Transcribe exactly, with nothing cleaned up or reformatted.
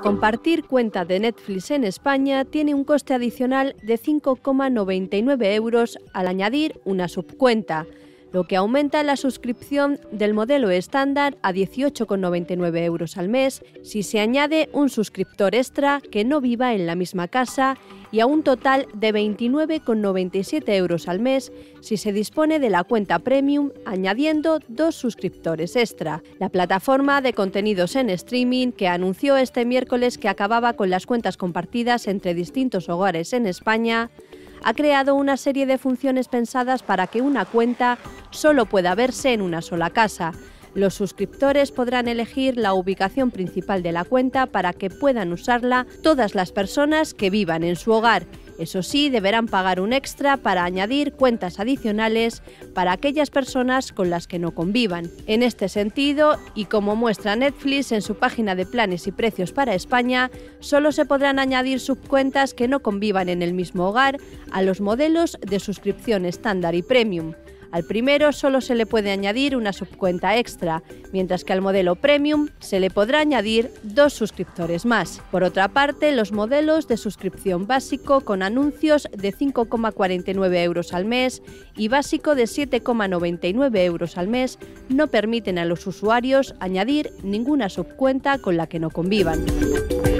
Compartir cuenta de Netflix en España tiene un coste adicional de cinco coma noventa y nueve euros al añadir una subcuenta, lo que aumenta la suscripción del modelo estándar a dieciocho coma noventa y nueve euros al mes si se añade un suscriptor extra que no viva en la misma casa y a un total de veintinueve coma noventa y siete euros al mes si se dispone de la cuenta Premium añadiendo dos suscriptores extra. La plataforma de contenidos en streaming que anunció este miércoles que acababa con las cuentas compartidas entre distintos hogares en España ha creado una serie de funciones pensadas para que una cuenta solo pueda verse en una sola casa. Los suscriptores podrán elegir la ubicación principal de la cuenta para que puedan usarla todas las personas que vivan en su hogar. Eso sí, deberán pagar un extra para añadir cuentas adicionales para aquellas personas con las que no convivan. En este sentido, y como muestra Netflix en su página de planes y precios para España, solo se podrán añadir subcuentas que no convivan en el mismo hogar a los modelos de suscripción estándar y premium. Al primero solo se le puede añadir una subcuenta extra, mientras que al modelo Premium se le podrá añadir dos suscriptores más. Por otra parte, los modelos de suscripción básico con anuncios de cinco coma cuarenta y nueve euros al mes y básico de siete coma noventa y nueve euros al mes no permiten a los usuarios añadir ninguna subcuenta con la que no convivan.